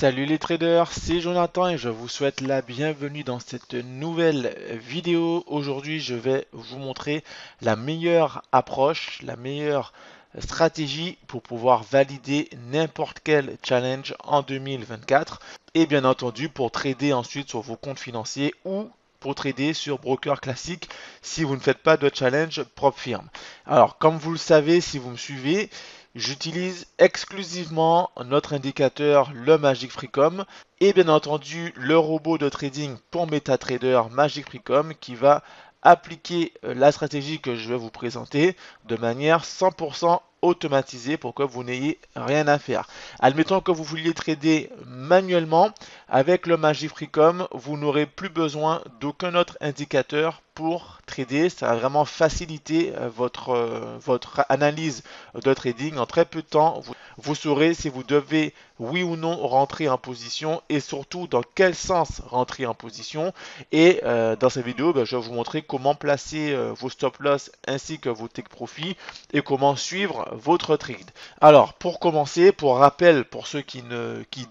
Salut les traders, c'est Jonathan et je vous souhaite la bienvenue dans cette nouvelle vidéo. Aujourd'hui, je vais vous montrer la meilleure approche, la meilleure stratégie pour pouvoir valider n'importe quel challenge en 2024 et bien entendu pour trader ensuite sur vos comptes financiers ou pour trader sur broker classique si vous ne faites pas de challenge PropFirm. Alors comme vous le savez, si vous me suivez, j'utilise exclusivement notre indicateur, le Magic Freecom, et bien entendu le robot de trading pour MetaTrader Magic Freecom qui va appliquer la stratégie que je vais vous présenter de manière 100% automatisé pour que vous n'ayez rien à faire. Admettons que vous vouliez trader manuellement, avec le Magic Freecom, vous n'aurez plus besoin d'aucun autre indicateur pour trader. Ça va vraiment faciliter votre analyse de trading. En très peu de temps, vous saurez si vous devez oui ou non rentrer en position et surtout dans quel sens rentrer en position. Et dans cette vidéo, je vais vous montrer comment placer vos stop loss ainsi que vos take profit et comment suivre votre trade. Alors pour commencer, pour rappel pour ceux qui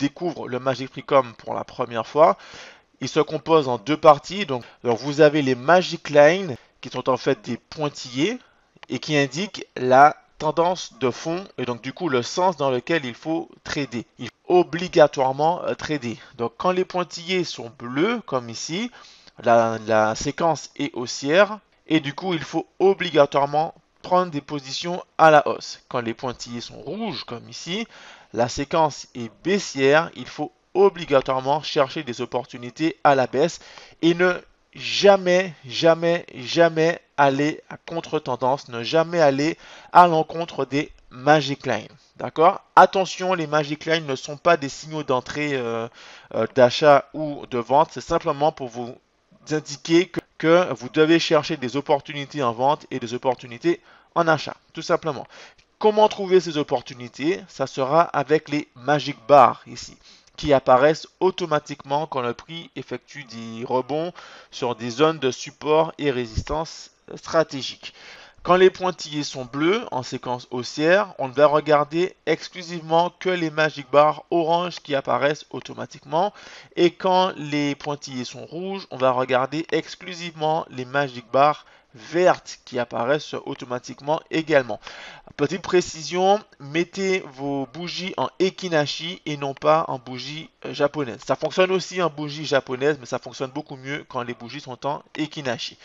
découvrent le Magic Freecom pour la première fois, il se compose en deux parties. Donc vous avez les Magic Lines qui sont en fait des pointillés et qui indiquent la tendance de fond et donc du coup le sens dans lequel il faut trader. Il faut obligatoirement trader. Donc quand les pointillés sont bleus comme ici, la séquence est haussière et du coup il faut obligatoirement prendre des positions à la hausse. Quand les pointillés sont rouges comme ici, la séquence est baissière, il faut obligatoirement chercher des opportunités à la baisse et ne jamais aller à contre-tendance, ne jamais aller à l'encontre des Magic Lines. D'accord? Attention, les Magic Lines ne sont pas des signaux d'entrée, d'achat ou de vente, c'est simplement pour vous indiquer que vous devez chercher des opportunités en vente et des opportunités en achat, tout simplement. Comment trouver ces opportunités? Ça sera avec les Magic Bars ici, qui apparaissent automatiquement quand le prix effectue des rebonds sur des zones de support et résistance stratégique. Quand les pointillés sont bleus en séquence haussière, on ne va regarder exclusivement que les Magic Bars orange qui apparaissent automatiquement. Et quand les pointillés sont rouges, on va regarder exclusivement les Magic Bars vertes qui apparaissent automatiquement également. Petite précision, mettez vos bougies en Heikin Ashi et non pas en bougie japonaise. Ça fonctionne aussi en bougie japonaise, mais ça fonctionne beaucoup mieux quand les bougies sont en Heikin Ashi.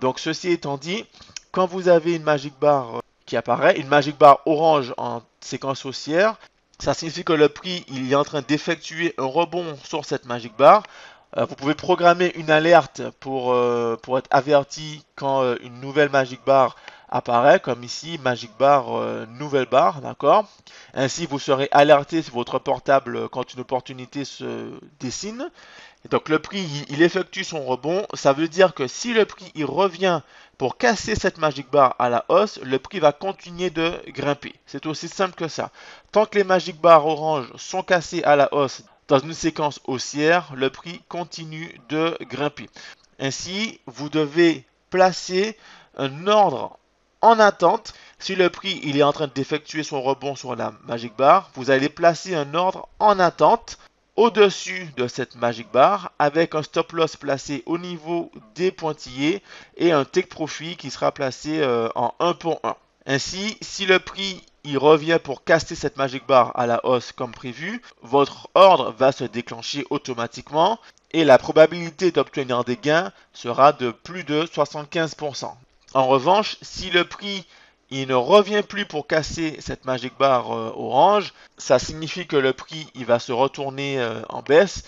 Donc ceci étant dit, quand vous avez une Magic Bar qui apparaît, une Magic Bar orange en séquence haussière, ça signifie que le prix il est en train d'effectuer un rebond sur cette Magic Bar. Vous pouvez programmer une alerte pour être averti quand une nouvelle Magic Bar apparaît, comme ici, Magic Bar, nouvelle barre, d'accord? Ainsi, vous serez alerté sur votre portable quand une opportunité se dessine. Et donc, le prix, il effectue son rebond. Ça veut dire que si le prix, il revient pour casser cette Magic Bar à la hausse, le prix va continuer de grimper. C'est aussi simple que ça. Tant que les Magic Bars orange sont cassées à la hausse dans une séquence haussière, le prix continue de grimper. Ainsi, vous devez placer un ordre en attente. Si le prix il est en train d'effectuer son rebond sur la Magic Bar, vous allez placer un ordre en attente au-dessus de cette Magic Bar avec un stop loss placé au niveau des pointillés et un take profit qui sera placé en 1 pour 1. Ainsi, si le prix il revient pour casser cette Magic Bar à la hausse comme prévu, votre ordre va se déclencher automatiquement et la probabilité d'obtenir des gains sera de plus de 75%. En revanche, si le prix il ne revient plus pour casser cette Magic Bar orange, ça signifie que le prix il va se retourner en baisse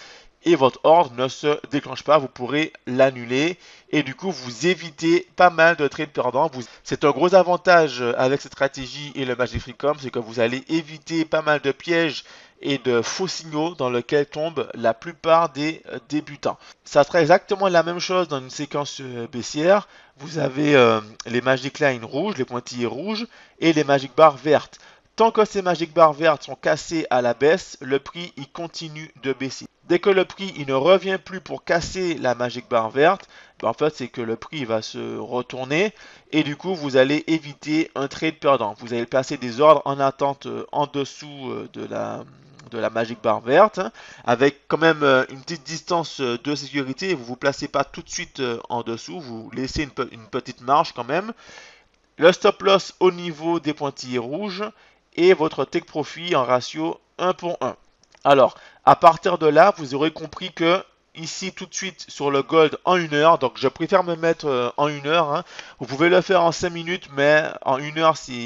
et votre ordre ne se déclenche pas, vous pourrez l'annuler et du coup vous évitez pas mal de trades perdants. C'est un gros avantage avec cette stratégie et le Magic Freecom, c'est que vous allez éviter pas mal de pièges et de faux signaux dans lesquels tombent la plupart des débutants. Ça sera exactement la même chose dans une séquence baissière. Vous avez les Magic Lines rouges, les pointillés rouges et les Magic Bars vertes. Tant que ces Magic Bars vertes sont cassées à la baisse, le prix il continue de baisser. Dès que le prix il ne revient plus pour casser la Magic Bar verte, ben en fait c'est que le prix va se retourner et du coup vous allez éviter un trade perdant. Vous allez placer des ordres en attente en dessous de la de la Magic Bar verte, avec quand même une petite distance de sécurité. Vous ne vous placez pas tout de suite en dessous, vous laissez une petite marge quand même. Le stop loss au niveau des pointillés rouges et votre take profit en ratio 1:1. Alors, à partir de là, vous aurez compris que ici tout de suite sur le gold en 1 heure, donc je préfère me mettre en 1 heure, vous pouvez le faire en 5 minutes, mais en 1 heure c'est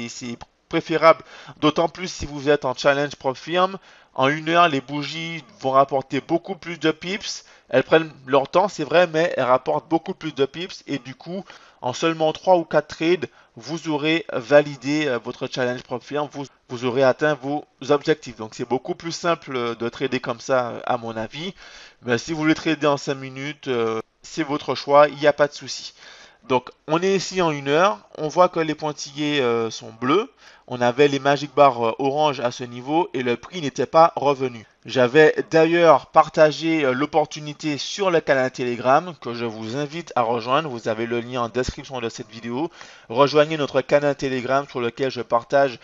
préférable, d'autant plus si vous êtes en challenge PropFirm. En 1 heure, les bougies vont rapporter beaucoup plus de pips, elles prennent leur temps c'est vrai, mais elles rapportent beaucoup plus de pips et du coup en seulement 3 ou 4 trades, vous aurez validé votre challenge PropFirm, vous aurez atteint vos objectifs. Donc c'est beaucoup plus simple de trader comme ça à mon avis. Mais si vous voulez trader en 5 minutes, c'est votre choix, il n'y a pas de souci. Donc on est ici en 1 heure, on voit que les pointillés sont bleus, on avait les Magic Bars orange à ce niveau et le prix n'était pas revenu. J'avais d'ailleurs partagé l'opportunité sur le canal Telegram que je vous invite à rejoindre, vous avez le lien en description de cette vidéo. Rejoignez notre canal Telegram sur lequel je partage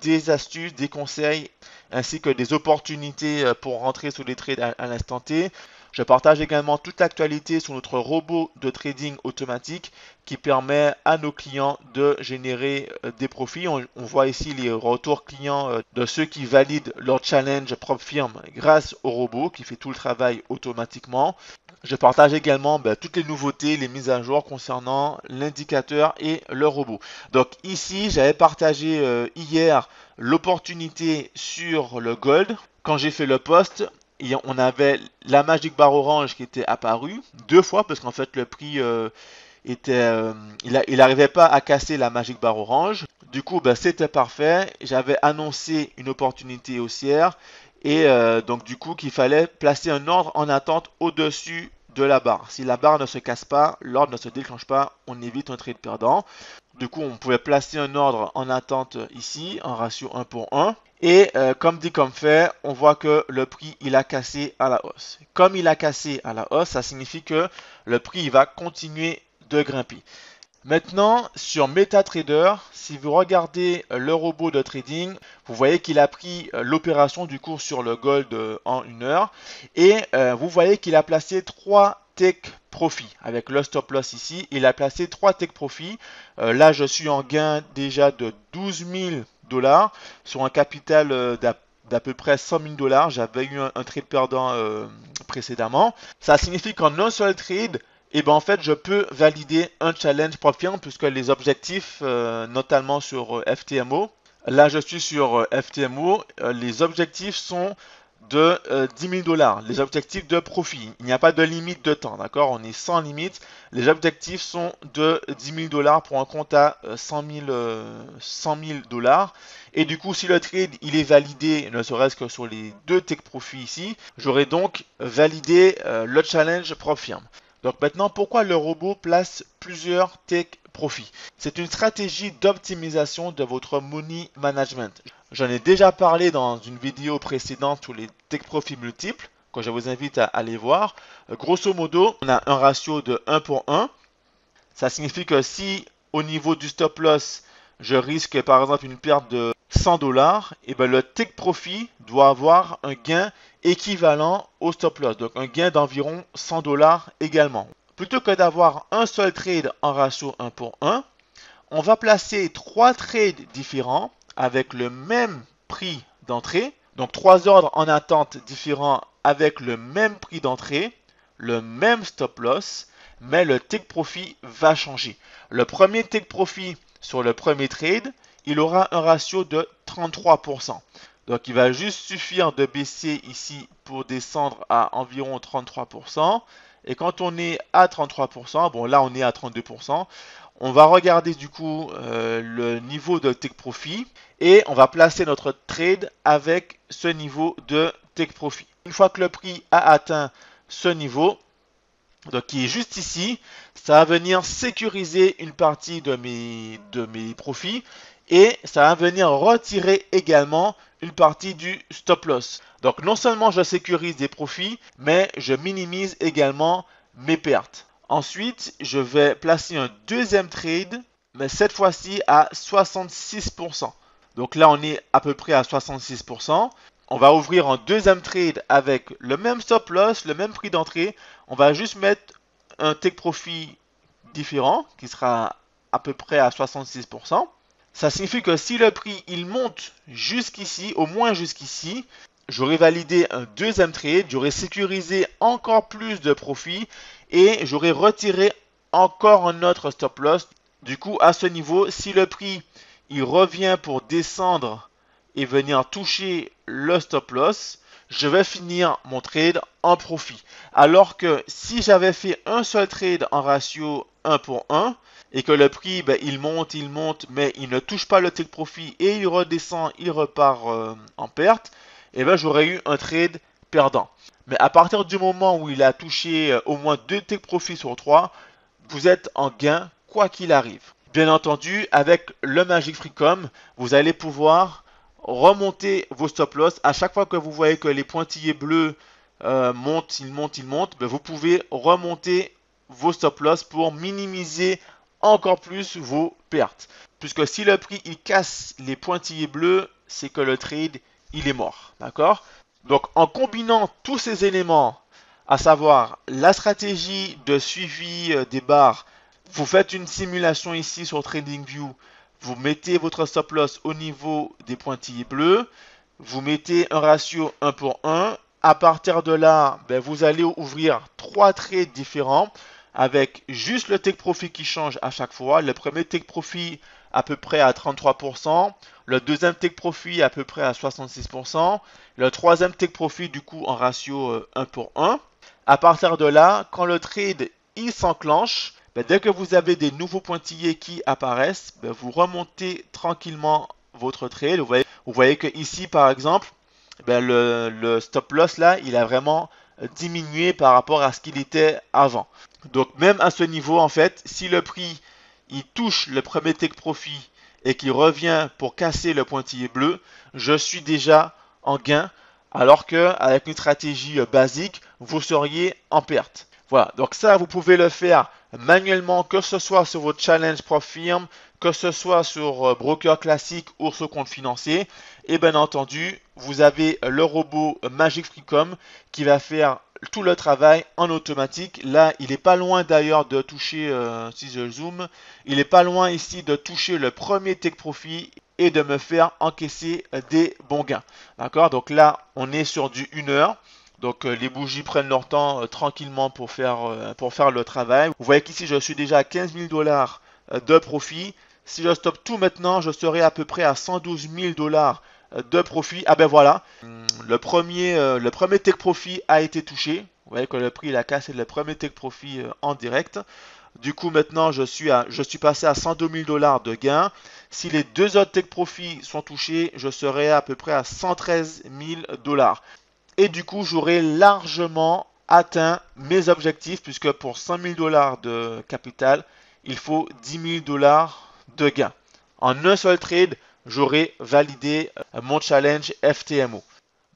des astuces, des conseils ainsi que des opportunités pour rentrer sous les trades à l'instant T. Je partage également toute l'actualité sur notre robot de trading automatique qui permet à nos clients de générer des profits. On voit ici les retours clients de ceux qui valident leur challenge PropFirm grâce au robot qui fait tout le travail automatiquement. Je partage également toutes les nouveautés, les mises à jour concernant l'indicateur et le robot. Donc ici, j'avais partagé hier l'opportunité sur le gold. Quand j'ai fait le post, et on avait la Magic Bar orange qui était apparue 2 fois parce qu'en fait le prix il n'arrivait pas à casser la Magic Bar orange. Du coup c'était parfait, j'avais annoncé une opportunité haussière et donc du coup qu'il fallait placer un ordre en attente au-dessus de la barre. Si la barre ne se casse pas, l'ordre ne se déclenche pas, on évite un trade perdant. Du coup on pouvait placer un ordre en attente ici en ratio 1:1. Et comme dit comme fait, on voit que le prix il a cassé à la hausse. Comme il a cassé à la hausse, ça signifie que le prix il va continuer de grimper. Maintenant sur MetaTrader, si vous regardez le robot de trading, vous voyez qu'il a pris l'opération du cours sur le gold en 1 heure. Et vous voyez qu'il a placé 3 take profit avec le stop loss ici. Il a placé 3 take profit. Là je suis en gain déjà de 12 000 $ sur un capital d'à peu près 100 000 $. J'avais eu un trade perdant précédemment. Ça signifie qu'en un seul trade, et en fait je peux valider un challenge PropFirm puisque les objectifs notamment sur FTMO, là je suis sur FTMO, les objectifs sont de 10 000 $, les objectifs de profit. Il n'y a pas de limite de temps, d'accord? On est sans limite. Les objectifs sont de 10 000 $ pour un compte à 100 000 $. Et du coup, si le trade il est validé, ne serait-ce que sur les 2 take profit ici, j'aurais donc validé le challenge PropFirm. Donc maintenant, pourquoi le robot place plusieurs take profit? C'est une stratégie d'optimisation de votre money management. J'en ai déjà parlé dans une vidéo précédente sur les take profit multiples, que je vous invite à aller voir. Grosso modo, on a un ratio de 1:1. Ça signifie que si au niveau du stop loss, je risque par exemple une perte de 100 $, et le take profit doit avoir un gain équivalent au stop loss, donc un gain d'environ 100 $ également. Plutôt que d'avoir un seul trade en ratio 1:1, on va placer 3 trades différents avec le même prix d'entrée, donc 3 ordres en attente différents avec le même prix d'entrée, le même stop loss, mais le take profit va changer. Le premier take profit sur le premier trade, il aura un ratio de 33%. Donc il va juste suffire de baisser ici pour descendre à environ 33%. Et quand on est à 33%, bon là on est à 32%, on va regarder du coup le niveau de take profit et on va placer notre trade avec ce niveau de take profit. Une fois que le prix a atteint ce niveau, donc qui est juste ici, ça va venir sécuriser une partie de mes profits et ça va venir retirer également une partie du stop loss. Donc non seulement je sécurise des profits, mais je minimise également mes pertes. Ensuite, je vais placer un deuxième trade, mais cette fois-ci à 66%. Donc là, on est à peu près à 66%. on va ouvrir un deuxième trade avec le même stop loss, le même prix d'entrée. On va juste mettre un take profit différent qui sera à peu près à 66%. Ça signifie que si le prix il monte jusqu'ici, au moins jusqu'ici, j'aurais validé un deuxième trade, j'aurais sécurisé encore plus de profit et j'aurais retiré encore un autre stop loss. Du coup, à ce niveau, si le prix il revient pour descendre et venir toucher le stop loss, je vais finir mon trade en profit. Alors que si j'avais fait un seul trade en ratio 1 pour 1 et que le prix il monte mais il ne touche pas le take profit et il redescend, il repart en perte, et ben j'aurais eu un trade perdant. Mais à partir du moment où il a touché au moins 2 take profit sur 3, vous êtes en gain quoi qu'il arrive. Bien entendu, avec le Magic Freecom, vous allez pouvoir remonter vos stop loss. À chaque fois que vous voyez que les pointillés bleus montent, ils montent, ben vous pouvez remonter vos stop loss pour minimiser encore plus vos pertes. Puisque si le prix il casse les pointillés bleus, c'est que le trade il est mort. D'accord? Donc en combinant tous ces éléments, à savoir la stratégie de suivi des barres, vous faites une simulation ici sur TradingView. Vous mettez votre stop loss au niveau des pointillés bleus. Vous mettez un ratio 1 pour 1. À partir de là, ben, vous allez ouvrir 3 trades différents avec juste le take profit qui change à chaque fois. Le premier take profit à peu près à 33%. Le deuxième take profit à peu près à 66%. Le troisième take profit du coup en ratio 1 pour 1. À partir de là, quand le trade il s'enclenche, ben dès que vous avez des nouveaux pointillés qui apparaissent, ben vous remontez tranquillement votre trade. Vous voyez que ici, par exemple, ben le stop loss là, il a vraiment diminué par rapport à ce qu'il était avant. Donc même à ce niveau, en fait, si le prix il touche le premier take profit et qu'il revient pour casser le pointillé bleu, je suis déjà en gain, alors que avec une stratégie basique, vous seriez en perte. Voilà, donc ça, vous pouvez le faire manuellement, que ce soit sur votre challenge PropFirm, que ce soit sur broker classique ou sur compte financier. Et bien entendu, vous avez le robot Magic Freecom qui va faire tout le travail en automatique. Là, il n'est pas loin d'ailleurs de toucher, si je zoome, il n'est pas loin ici de toucher le premier take profit et de me faire encaisser des bons gains. D'accord? Donc là, on est sur du 1 heure. Donc les bougies prennent leur temps tranquillement pour faire le travail. Vous voyez qu'ici je suis déjà à 15 000 $ de profit. Si je stoppe tout maintenant, je serai à peu près à 112 000 $ de profit. Ah ben voilà, le premier take profit a été touché. Vous voyez que le prix il a cassé le premier take profit en direct. Du coup maintenant je suis passé à 102 000 $ de gain. Si les deux autres take profits sont touchés, je serai à peu près à 113 000 $. Et du coup, j'aurai largement atteint mes objectifs, puisque pour 100 000 $ de capital, il faut 10 000 $ de gain. En un seul trade, j'aurai validé mon challenge FTMO.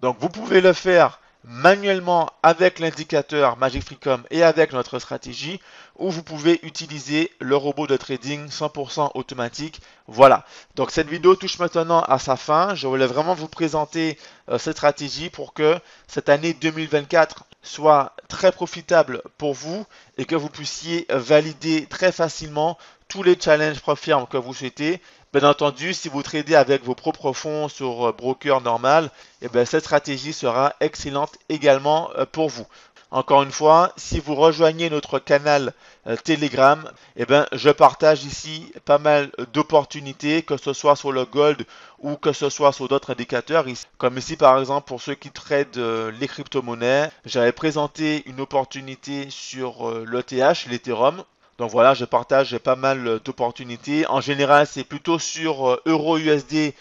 Donc, vous pouvez le faire manuellement avec l'indicateur Magic Freecom et avec notre stratégie, ou vous pouvez utiliser le robot de trading 100% automatique. Voilà, donc cette vidéo touche maintenant à sa fin. Je voulais vraiment vous présenter cette stratégie pour que cette année 2024 soit très profitable pour vous et que vous puissiez valider très facilement tous les challenges PropFirm que vous souhaitez. Bien entendu, si vous tradez avec vos propres fonds sur broker normal, eh bien, cette stratégie sera excellente également pour vous. Encore une fois, si vous rejoignez notre canal Telegram, eh bien, je partage ici pas mal d'opportunités, que ce soit sur le gold ou que ce soit sur d'autres indicateurs. Comme ici, par exemple, pour ceux qui tradent les crypto-monnaies, j'avais présenté une opportunité sur l'ETH, l'Ethereum. Donc voilà, je partage pas mal d'opportunités. En général, c'est plutôt sur EURUSD,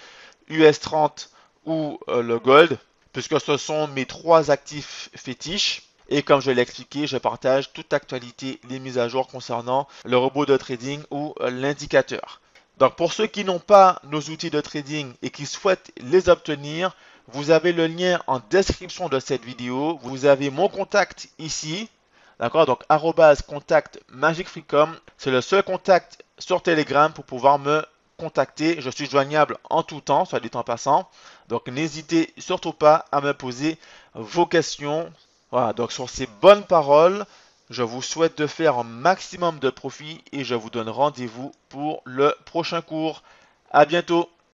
US30 ou le gold, puisque ce sont mes 3 actifs fétiches. Et comme je l'ai expliqué, je partage toute actualité, les mises à jour concernant le robot de trading ou l'indicateur. Donc pour ceux qui n'ont pas nos outils de trading et qui souhaitent les obtenir, vous avez le lien en description de cette vidéo. Vous avez mon contact ici. D'accord, donc @contact Magic Freecom, c'est le seul contact sur Telegram pour pouvoir me contacter. Je suis joignable en tout temps, soit dit en passant. Donc, n'hésitez surtout pas à me poser vos questions. Voilà, donc sur ces bonnes paroles, je vous souhaite de faire un maximum de profit et je vous donne rendez-vous pour le prochain cours. À bientôt!